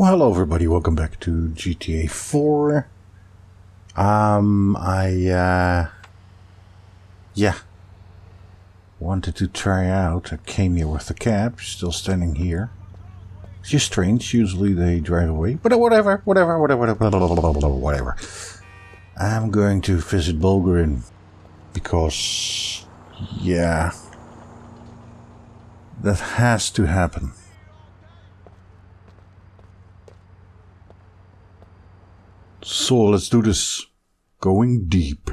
Well, hello everybody, welcome back to GTA 4. I wanted to try out, I came here with the cab, still standing here. It's just strange, usually they drive away, but whatever. I'm going to visit Bulgarin, because, yeah, that has to happen. So let's do this. Going deep.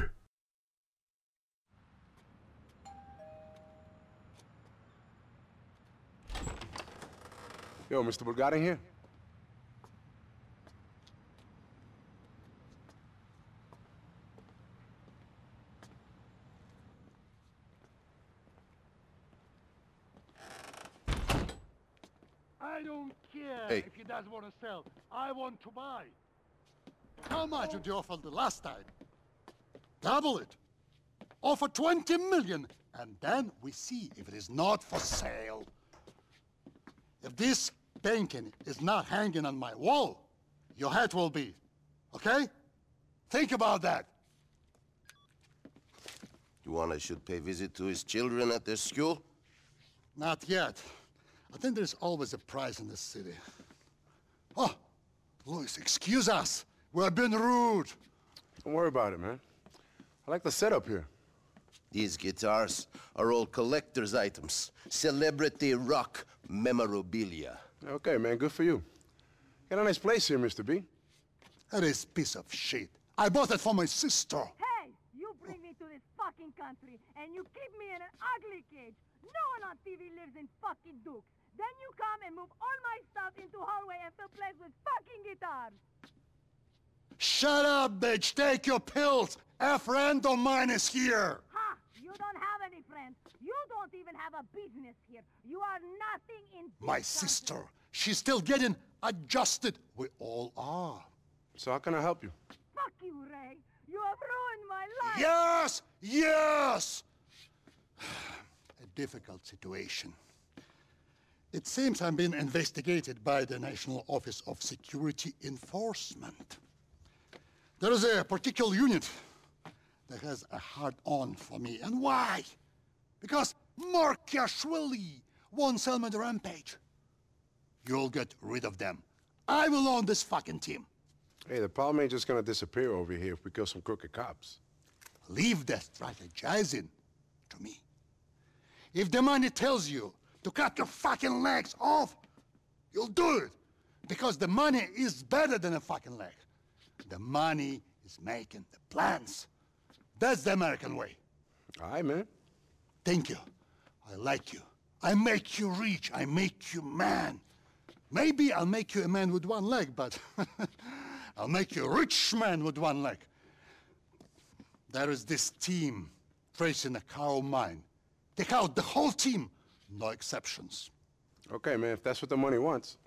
Yo, Mr. Bulgarin here? I don't care if he doesn't want to sell. I want to buy. How much did you offer the last time? Double it. Offer 20 million, and then we see if it is not for sale. If this painting is not hanging on my wall, your head will be, okay? Think about that. You want I should pay visit to his children at their school? Not yet. I think there's always a price in this city. Oh, Luis, excuse us. We've been rude. Don't worry about it, man. I like the setup here. These guitars are all collector's items. Celebrity rock memorabilia. Okay, man, good for you. Got a nice place here, Mr. B. That is piece of shit. I bought it for my sister. Hey, you bring me to this fucking country, and you keep me in an ugly cage. No one on TV lives in fucking dukes. Then you come and move all my stuff into hallway and fill place with fucking guitars. Shut up, bitch! Take your pills! A friend of mine is here! Ha! You don't have any friends! You don't even have a business here! You are nothing in this My sister! Country. She's still getting adjusted! We all are! So how can I help you? Fuck you, Ray! You have ruined my life! Yes! Yes! A difficult situation. It seems I'm being investigated by the National Office of Security Enforcement. There is a particular unit that has a hard-on for me. And why? Because Ashwell won't sell me the Rampage. You'll get rid of them. I will own this fucking team. Hey, the problem ain't just gonna disappear over here if we kill some crooked cops. Leave that strategizing to me. If the money tells you to cut your fucking legs off, you'll do it. Because the money is better than a fucking leg. The money is making the plans. That's the American way. All right, man. Thank you. I like you. I make you rich. I make you man. Maybe I'll make you a man with one leg, but I'll make you a rich man with one leg. There is this team tracing a cow mine. Take out the whole team. No exceptions. Okay, man, if that's what the money wants.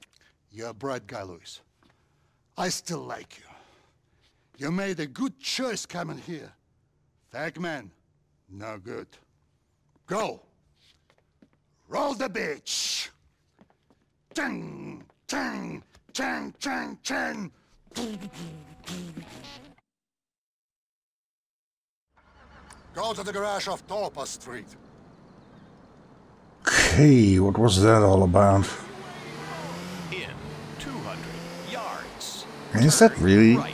You're a bright guy, Luis. I still like you. You made a good choice coming here. Fag man, no good. Go. Roll the bitch. Ting, ting, ting, ting, ting. Go to the garage off Torpa Street. Okay, what was that all about? In 200 yards. Is that really? Right.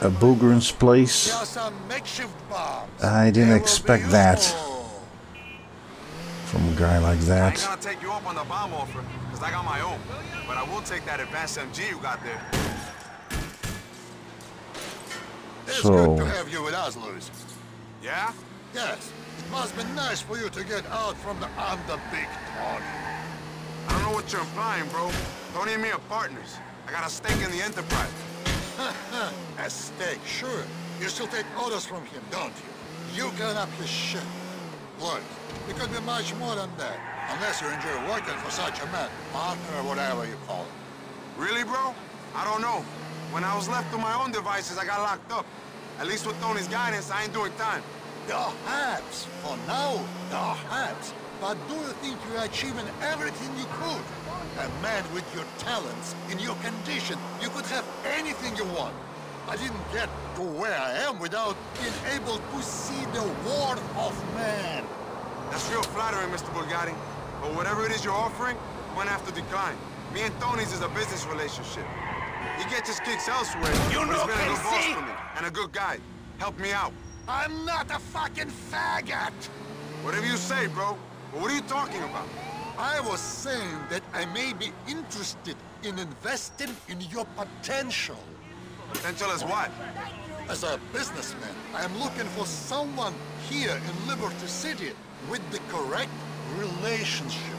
A Bulgarin's place. I didn't expect that from a guy like that. I ain't gonna take you up on the bomb offer, because I got my own. But I will take that advanced MG you got there. It's good to have you with us, Luis. Yeah? Yes. It must be nice for you to get out from the big Tony. I don't know what you're implying, bro. Tony and me are partners. I got a stake in the enterprise. A stake, sure. You still take orders from him, don't you? You can up his shit. Look, it could be much more than that. Unless you enjoy working for such a man, partner or whatever you call it. Really, bro? I don't know. When I was left to my own devices, I got locked up. At least with Tony's guidance, I ain't doing time. Perhaps, for now, perhaps. But do you think you're achieving everything you could? A man with your talents, in your condition, you could have anything you want. I didn't get to where I am without being able to see the worth of man. That's real flattering, Mr. Bulgarin. But whatever it is you're offering, I'm gonna have to decline. Me and Tony's is a business relationship. He gets his kicks elsewhere, but he's been a good boss for me, and a good guy. Help me out. I'm not a fucking faggot! Whatever you say, bro. But what are you talking about? I was saying that I may be interested in investing in your potential. Potential as what? As a businessman, I am looking for someone here in Liberty City with the correct relationship.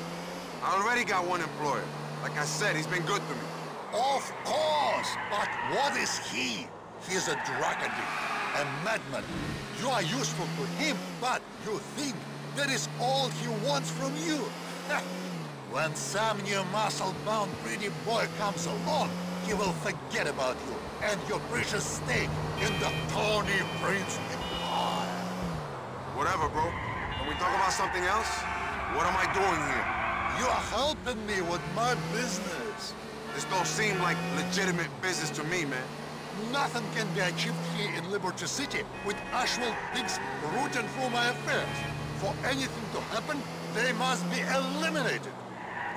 I already got one employer. Like I said, he's been good to me. Of course! But what is he? He's a drug addict. A madman. You are useful to him, but you think that is all he wants from you. When some new muscle-bound pretty boy comes along, he will forget about you and your precious stake in the Tony Prince empire. Whatever, bro. Can we talk about something else? What am I doing here? You are helping me with my business. This don't seem like legitimate business to me, man. Nothing can be achieved here in Liberty City with Ashwell pigs rooting through my affairs. For anything to happen, they must be eliminated.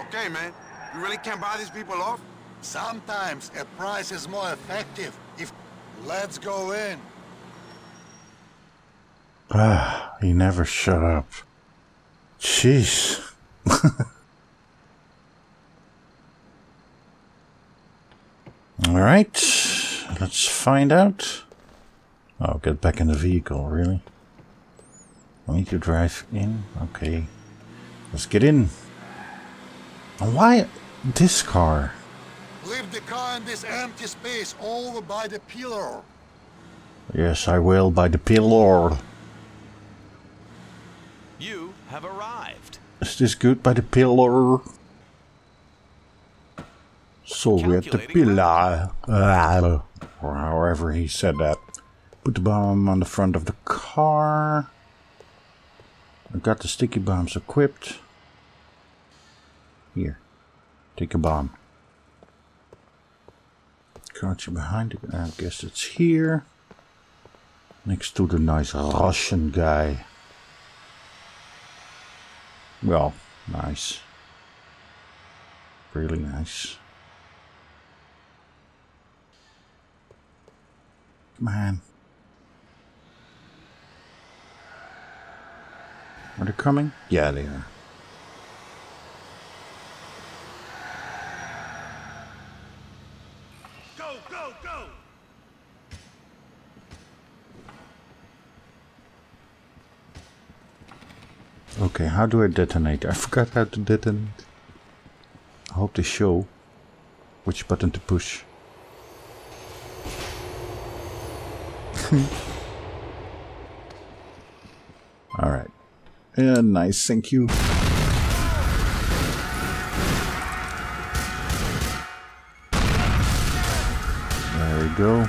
Okay, man. You really can't buy these people off? Sometimes a price is more effective if... Let's go in. Ah, he never shut up. Jeez. All right. Let's find out. Oh, get back in the vehicle, really? I need to drive in. Okay. Let's get in. And why this car? Leave the car in this empty space over by the pillar. Yes, I will, by the pillar. You have arrived. Is this good by the pillar? So we're at the pillar. Or however he said that. Put the bomb on the front of the car. I got the sticky bombs equipped. Here. Take a bomb. Got you behind it. I guess it's here. Next to the nice Russian guy. Well, nice. Really nice. Man. Are they coming? Yeah, they are. Go, go, go! Okay, how do I detonate? I forgot how to detonate. I hope they show which button to push. All right. Yeah, nice. Thank you. There we go.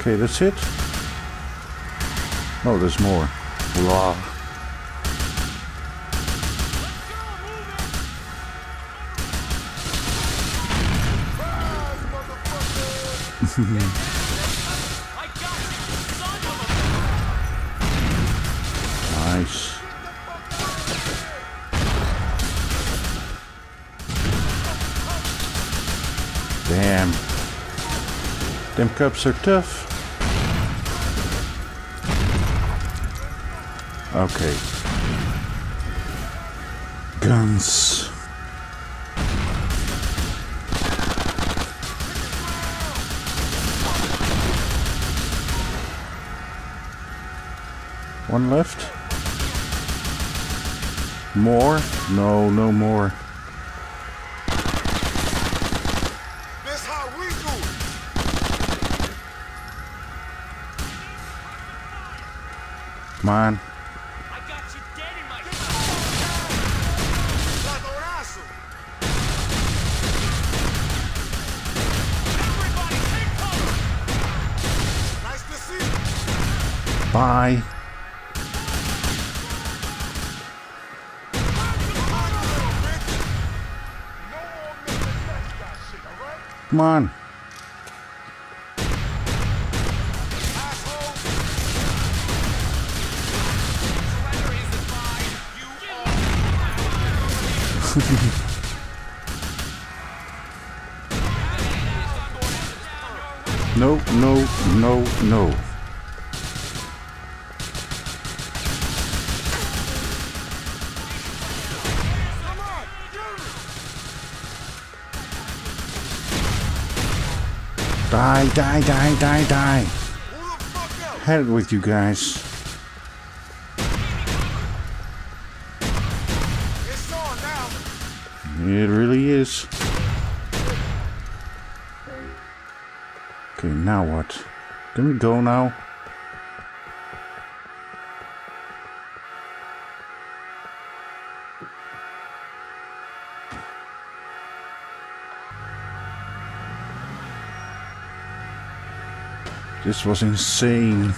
Okay, that's it. Oh, there's more. Wow. Nice. Damn. Them cups are tough. Okay. Guns. One left. More? No, no more. That's how we do. Come on. I got you dead in my Bye. Come on. No, no, no, no. Die, die, die, die, die. Hell with you guys. It really is. Okay, now what? Can we go now? This was insane.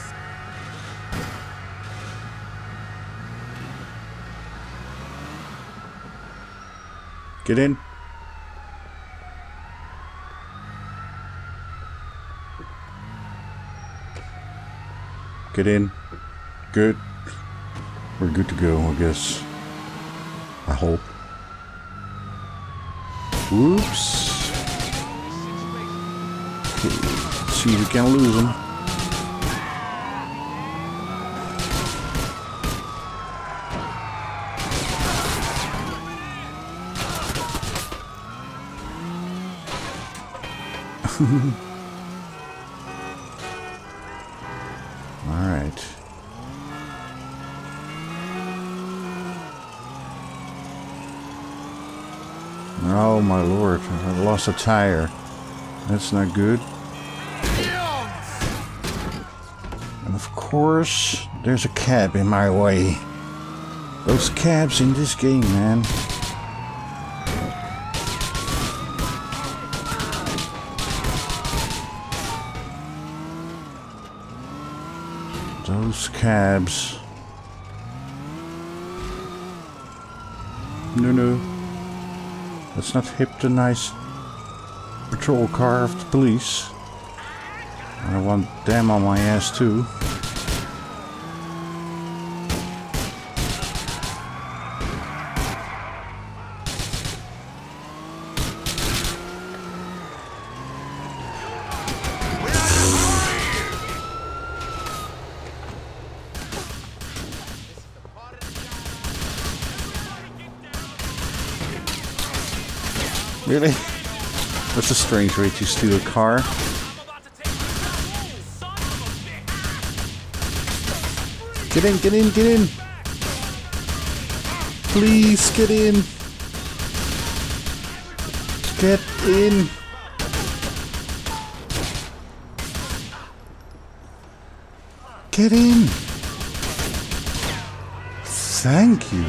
Get in. Get in. Good. We're good to go, I guess. I hope. Whoops. Okay. See, we can lose them. All right. Oh my lord, I lost a tire. That's not good. And of course, there's a cab in my way. Those cabs in this game, man. Those cabs. No, no. Let's not hit the nice patrol car of the police. I want them on my ass too. Really? That's a strange way to steal a car. Get in, get in, get in! Please, get in! Get in! Get in! Thank you!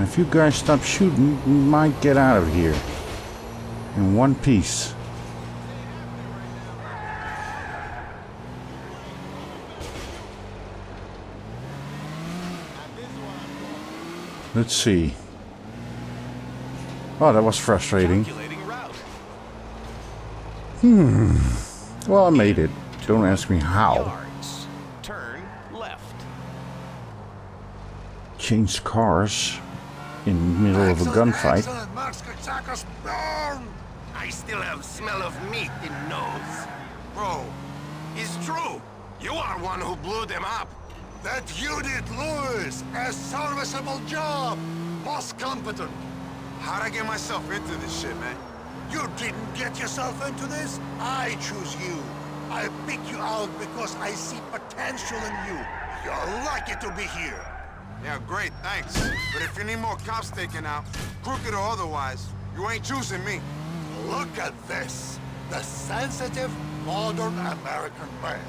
If you guys stop shooting, we might get out of here in one piece. Let's see. Oh, that was frustrating. Well, I made it. Don't ask me how. Turn left. Change cars. In the middle of a gunfight. I still have smell of meat in nose. Bro, it's true. You are one who blew them up. That you did, Luis. A serviceable job. Most competent. How'd I get myself into this shit, man? You didn't get yourself into this. I choose you. I pick you out because I see potential in you. You're lucky to be here. Yeah, great, thanks. But if you need more cops taken out, crooked or otherwise, you ain't choosing me. Look at this. The sensitive, modern American man.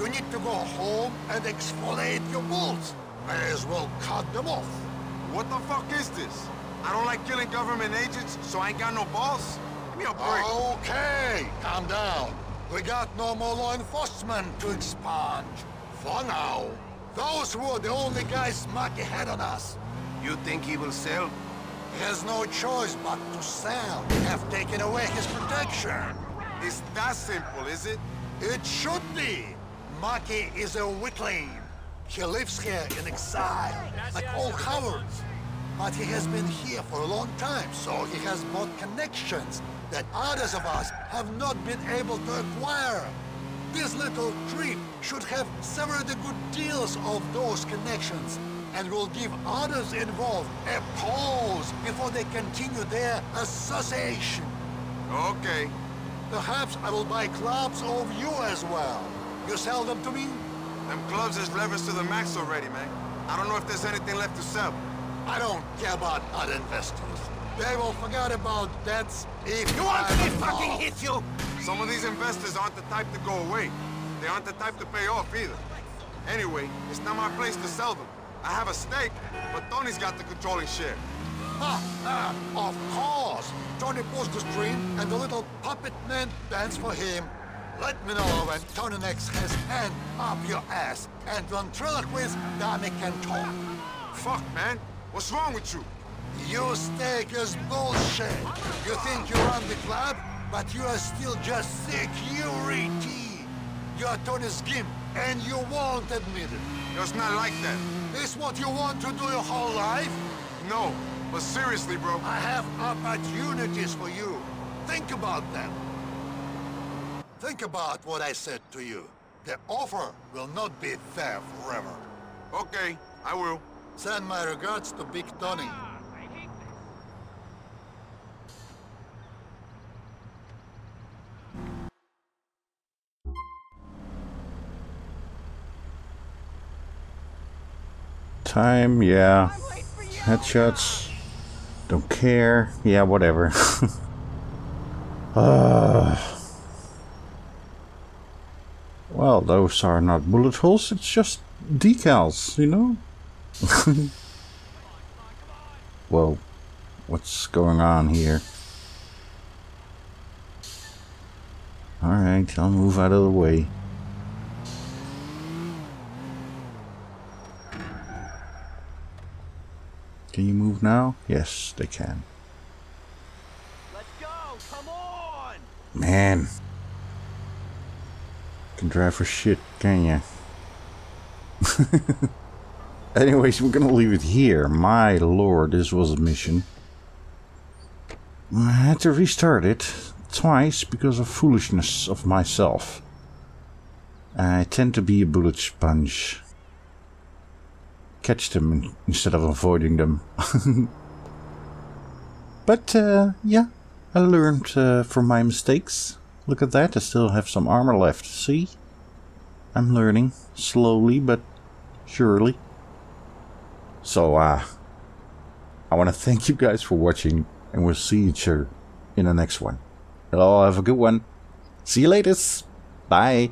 You need to go home and exfoliate your balls. May as well cut them off. What the fuck is this? I don't like killing government agents, so I ain't got no balls? Give me a break. Okay, calm down. We got no more law enforcement to expunge. For now. Those were the only guys Maki had on us. You think he will sell? He has no choice but to sell. We have taken away his protection. It's that simple, is it? It should be. Maki is a weakling. He lives here in exile, like all cowards. But he has been here for a long time, so he has bought connections that others of us have not been able to acquire. This little trip should have severed the good deals of those connections and will give others involved a pause before they continue their association. Okay. Perhaps I will buy clubs of you as well. You sell them to me? Them clubs is leveraged to the max already, man. I don't know if there's anything left to sell. I don't care about other investors. They will forget about debts if you want me to fucking hit you! Some of these investors aren't the type to go away. They aren't the type to pay off either. Anyway, it's not my place to sell them. I have a stake, but Tony's got the controlling share. Of course! Tony pulls the string, and the little puppet man dance for him. Let me know when Tony next has hand up your ass, and ventriloquist dummy can talk. Fuck, man. What's wrong with you? Your stake is bullshit. You think you run the club, but you are still just sick, Urity. You are Tony's gimp, and you won't admit it. It's not like that. This what you want to do your whole life? No. But seriously, bro. I have opportunities for you. Think about them. Think about what I said to you. The offer will not be fair forever. Okay, I will. Send my regards to Big Tony. Time, yeah. Headshots. Don't care. Yeah, whatever. Well, those are not bullet holes, it's just decals, you know? Whoa. What's going on here? Alright, I'll move out of the way. Can you move now? Yes, they can. Let's go! Come on! Man. Can drive for shit, can ya? Anyways, we're gonna leave it here. My lord, this was a mission. I had to restart it twice because of foolishness of myself. I tend to be a bullet sponge. Catch them instead of avoiding them. But yeah, I learned from my mistakes. Look at that, I still have some armor left. See? I'm learning slowly but surely. So I want to thank you guys for watching, and we'll see each other in the next one. Hello, have a good one. See you laters. Bye.